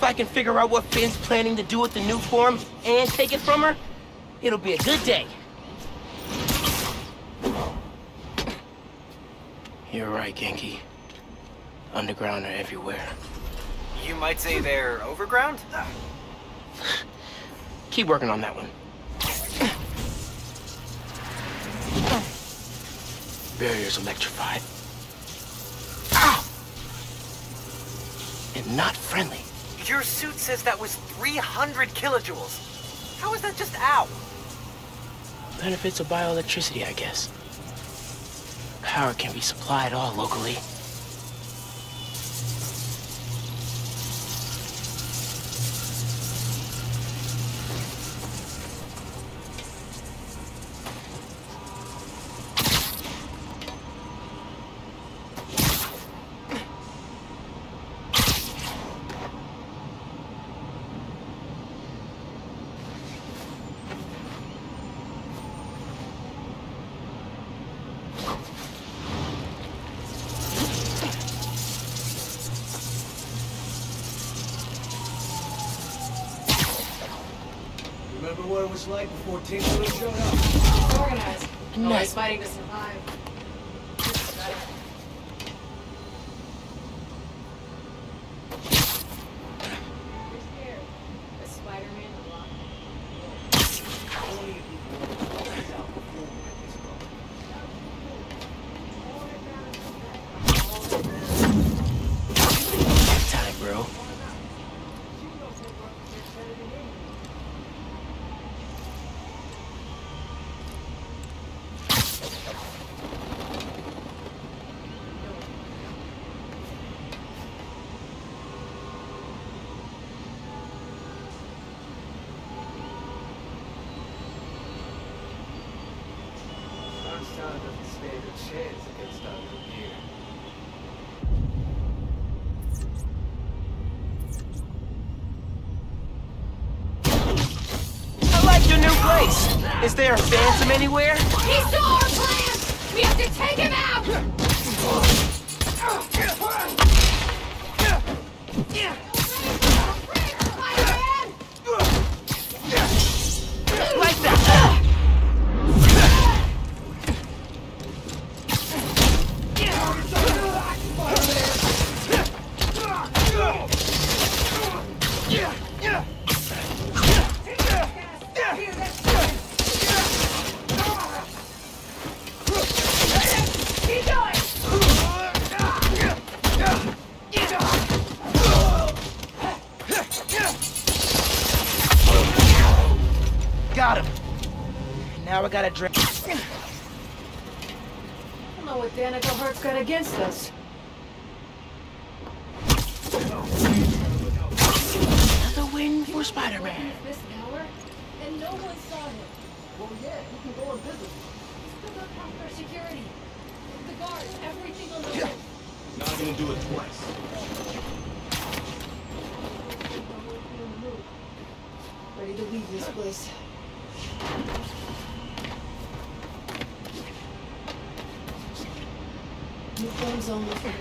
if I can figure out what Finn's planning to do with the new form and take it from her, it'll be a good day. You're right, Genki. Underground are everywhere. You might say they're overground? Keep working on that one. Barriers electrified. Ow! And not friendly. Your suit says that was 300 kilojoules. How is that just ow? Benefits of bioelectricity, I guess. Power can be supplied all locally. Like before team really showed up. Organized. Always fighting to survive. You're scared. The Spider-Man block. Only people time, bro. Is there a phantom anywhere? He saw our plans! We have to take him out! Like that! Now I gotta drink. I don't know what Danica Hurt's got against us. Another win for Spider-Man. This hour, and no one saw him. Well, yeah, you can go and visit. He's still got proper security. The guards, everything on the list. Not even do it twice. Ready to leave this place. New forms only for you.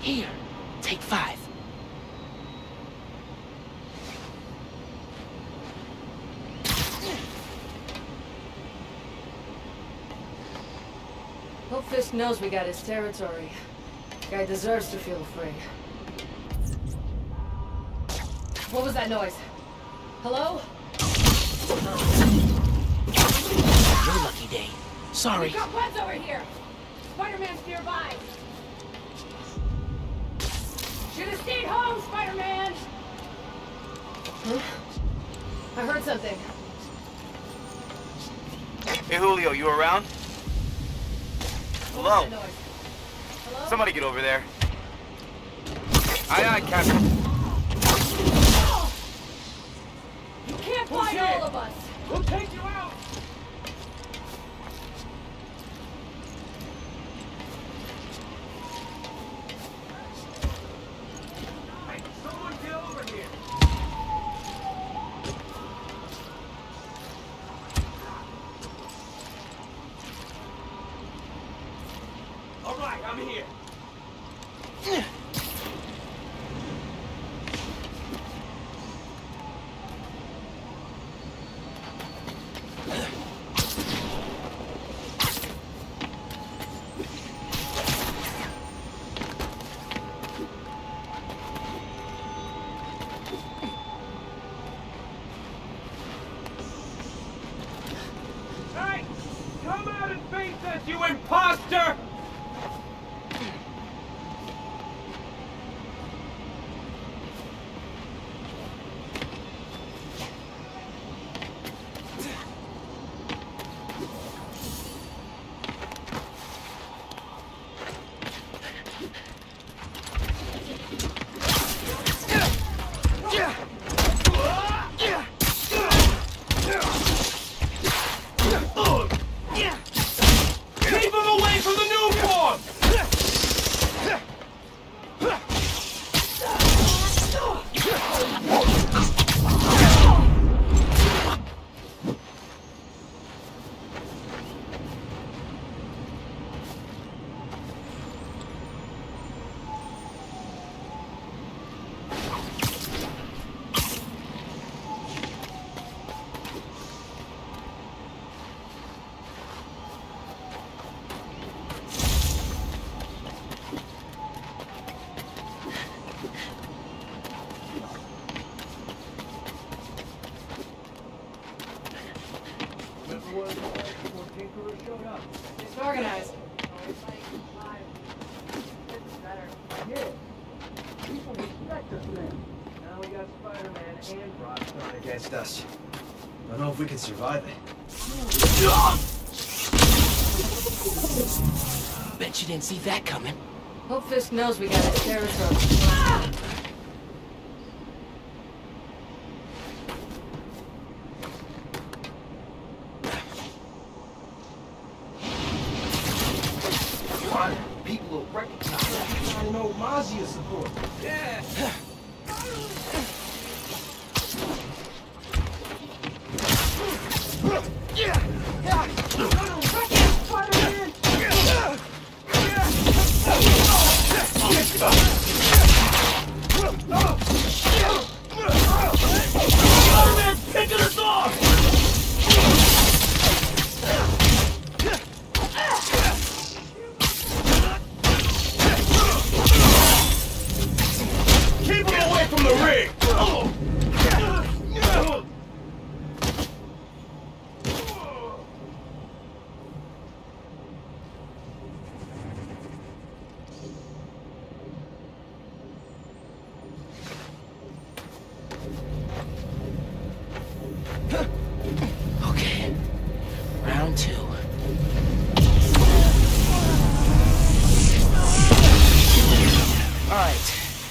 Here, take 5. Hope Fisk knows we got his territory. The guy deserves to feel afraid. What was that noise? Hello? Your lucky day. Sorry. We've got webs over here! Spider-Man's nearby! Should've stayed home, Spider-Man! Huh? I heard something. Hey, Julio, you around? Hello? Hello? Somebody get over there. Aye, aye, Captain. You can't fight all of us. We'll take you out. Hey, someone get over here. light. I'm here. Us. I don't know if we can survive it. Bet you didn't see that coming. Hope Fisk knows we got a terrorist.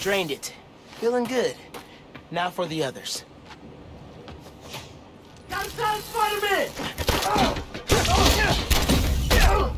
Drained it. Feeling good. Now for the others. Got inside Spider-Man! Oh! Oh! Yeah! Yeah! Yeah!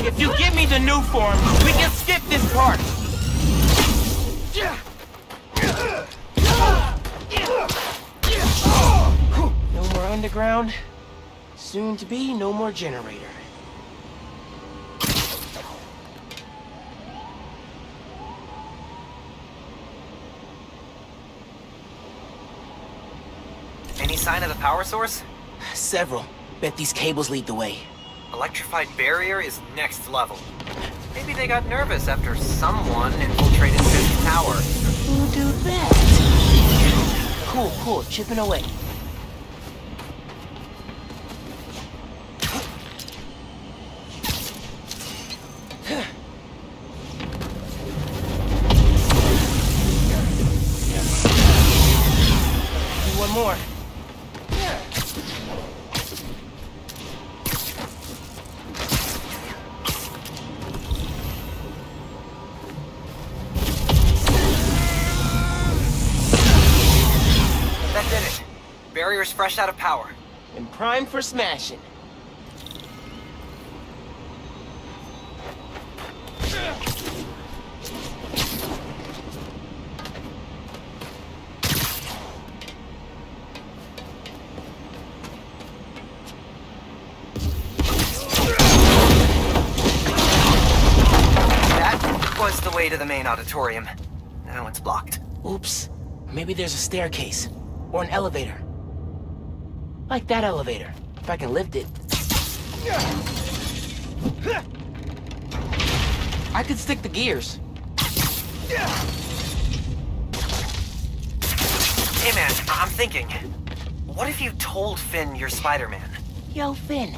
If you give me the new form, we can skip this part. No more underground. Soon to be no more generator. Any sign of the power source? Several. Bet these cables lead the way. Electrified barrier is next level. Maybe they got nervous after someone infiltrated Fisk's tower. Who do that? Cool. Chipping away. One more. Barrier's fresh out of power. And prime for smashing. That was the way to the main auditorium. Now it's blocked. Oops. Maybe there's a staircase. Or an elevator. Like that elevator, if I can lift it. I could stick the gears. Hey man, I'm thinking. What if you told Finn you're Spider-Man? Yo, Finn,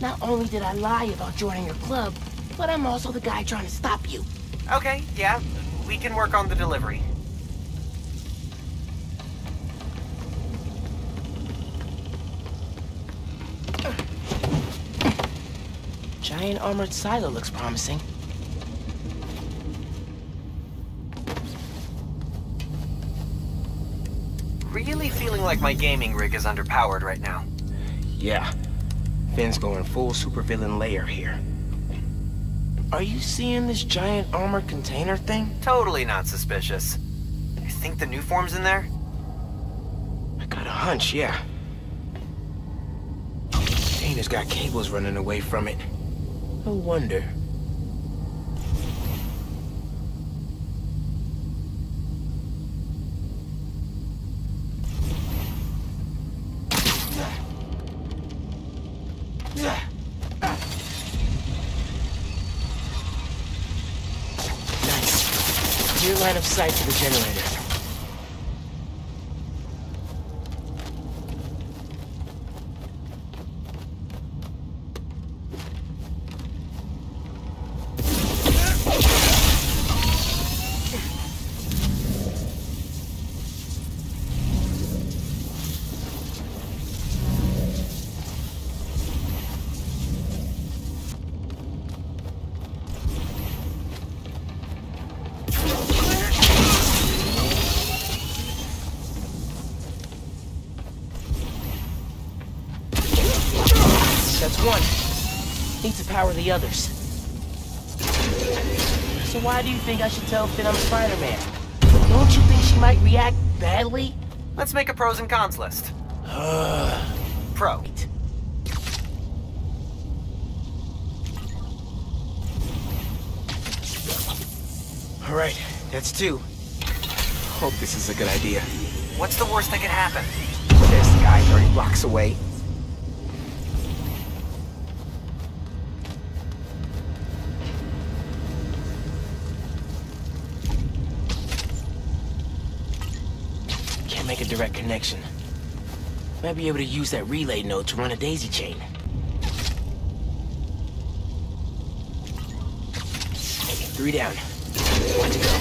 not only did I lie about joining your club, but I'm also the guy trying to stop you. Okay, yeah, we can work on the delivery. Giant armored silo looks promising. Really feeling like my gaming rig is underpowered right now. Yeah. Finn's going full supervillain layer here. Are you seeing this giant armored container thing? Totally not suspicious. You think the new form's in there? I got a hunch, yeah. Container's got cables running away from it. No wonder. Nice. Clear line of sight to the generator. Power the others. So why do you think I should tell Finn I'm Spider-Man? Don't you think she might react badly? Let's make a pros and cons list. Pro. Alright, that's two. Hope this is a good idea. What's the worst that could happen? There's the guy 30 blocks away. Make a direct connection. Might be able to use that relay node to run a daisy chain. Three down. One to go.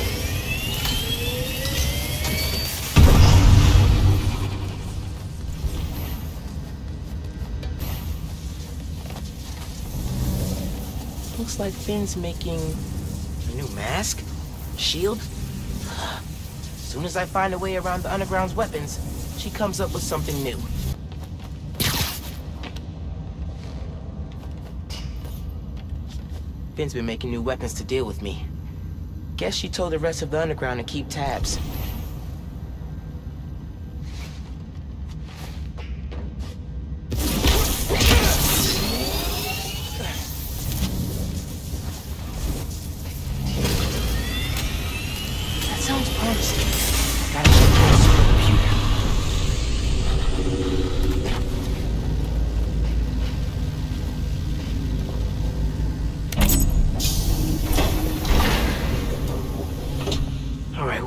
Looks like Finn's making a new mask? Shield? As soon as I find a way around the underground's weapons, she comes up with something new. Finn's been making new weapons to deal with me. Guess she told the rest of the underground to keep tabs.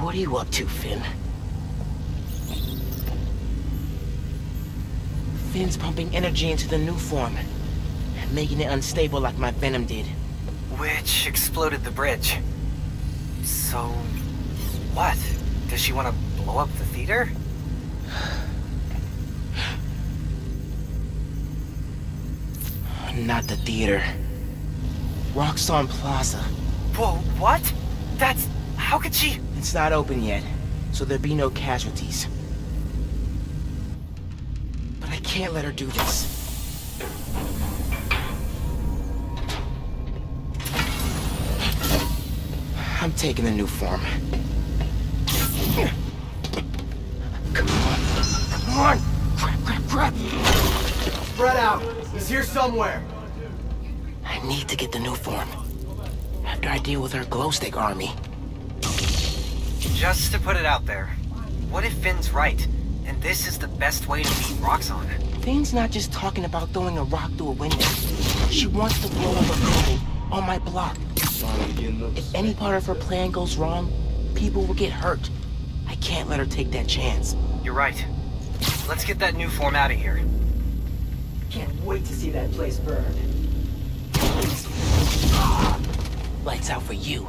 What are you up to, Finn? Finn's pumping energy into the new form, making it unstable like my Venom did. Which exploded the bridge. So, what? Does she want to blow up the theater? Not the theater. Rockstar Plaza. Whoa, what? That's... how could she... It's not open yet, so there'll be no casualties. But I can't let her do this. I'm taking the new form. Come on. Come on! Grab! Spread out! It's here somewhere! I need to get the new form. After I deal with her glowstick army. Just to put it out there, what if Finn's right, and this is the best way to beat Roxxon? Finn's not just talking about throwing a rock through a window. She wants to blow up a building on my block. If any part of her plan goes wrong, people will get hurt. I can't let her take that chance. You're right. Let's get that new form out of here. Can't wait to see that place burn. Lights out for you.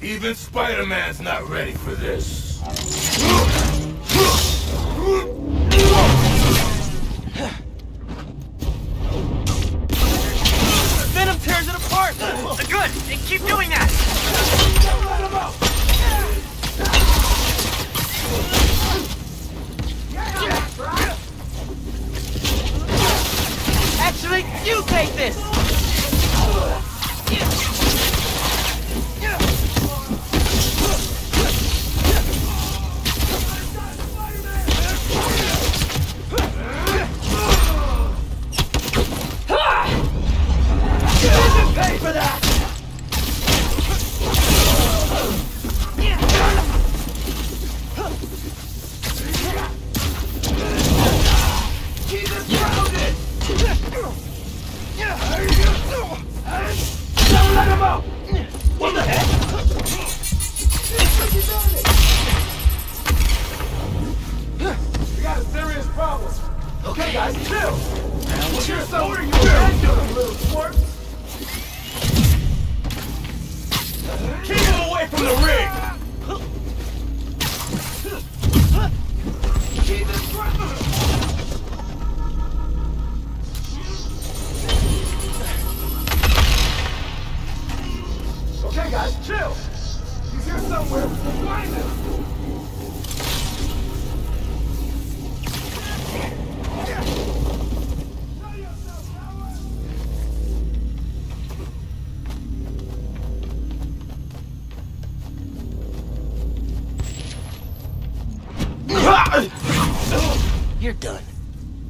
Even Spider-Man's not ready for this. Venom tears it apart! Good! Keep doing that! Don't let him out! Actually, you take this! He's here somewhere. Find him. You're done.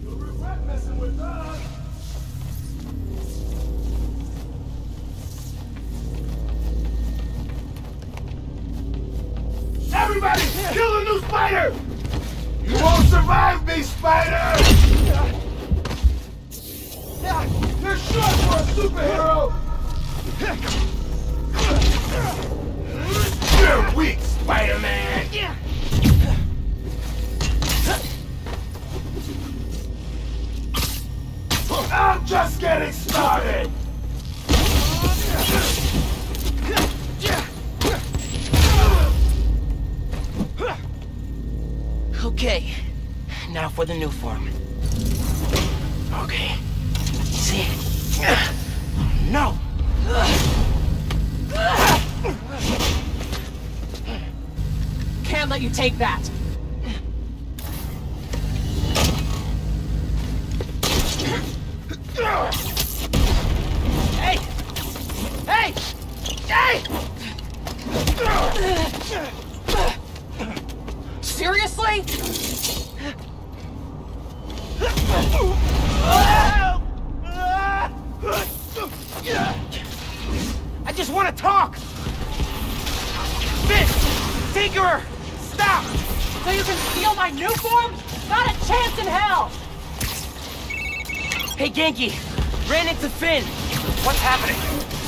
You'll regret messing with us. Everybody, kill the new spider! You won't survive me, spider! You're short for a superhero! You're weak, Spider-Man! I'm just getting started! Okay, now for the new form. Okay, let's see. No! Can't let you take that! Hey! Hey! Hey! Seriously? I just want to talk! Finn! Tinkerer! Stop! So you can steal my new form? Not a chance in hell! Hey, Genki! Ran into Finn! What's happening?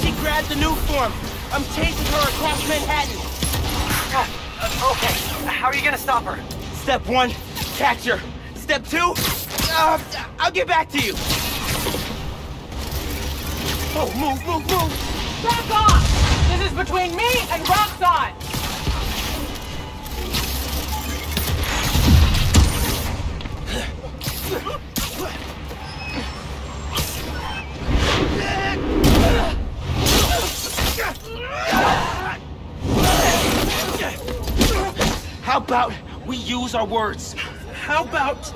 She grabbed the new form! I'm chasing her across Manhattan! Okay, how are you gonna stop her? Step one, capture. Step two, I'll get back to you. Oh, move, move, move! Back off! This is between me and Roxxon! How about we use our words? How about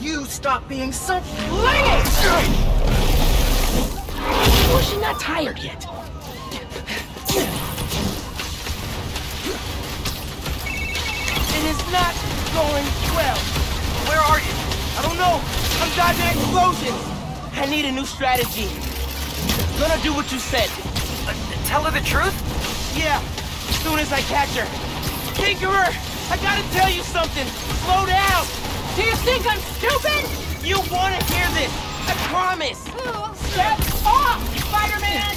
you stop being so flingy? Oh, she's not tired yet. It is not going well. Where are you? I don't know. I'm dodging explosions. I need a new strategy. Gonna do what you said. Tell her the truth? Yeah, as soon as I catch her. Tinkerer! I gotta tell you something! Slow down! Do you think I'm stupid? You wanna hear this! I promise! Step off, Spider-Man!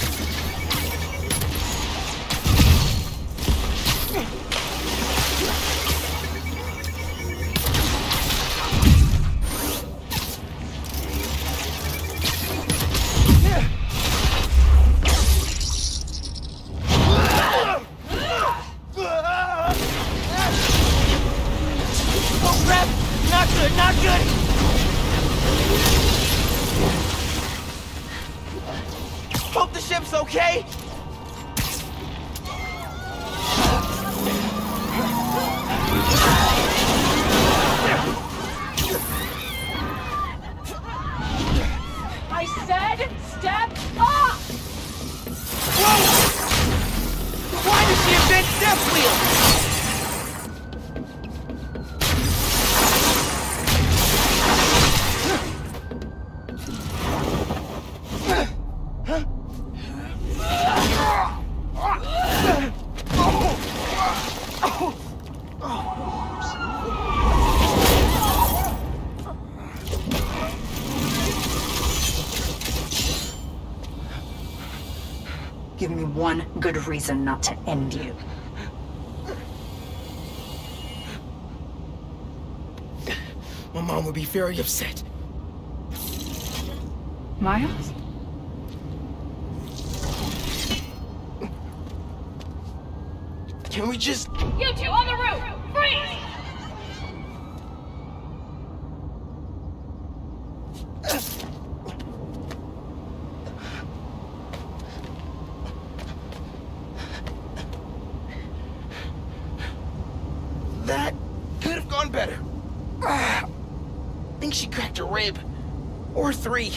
Give me one good reason not to end you. My mom would be very upset. Miles? Can we just... You two on the roof! Freeze! That could have gone better. I think she cracked a rib. Or three.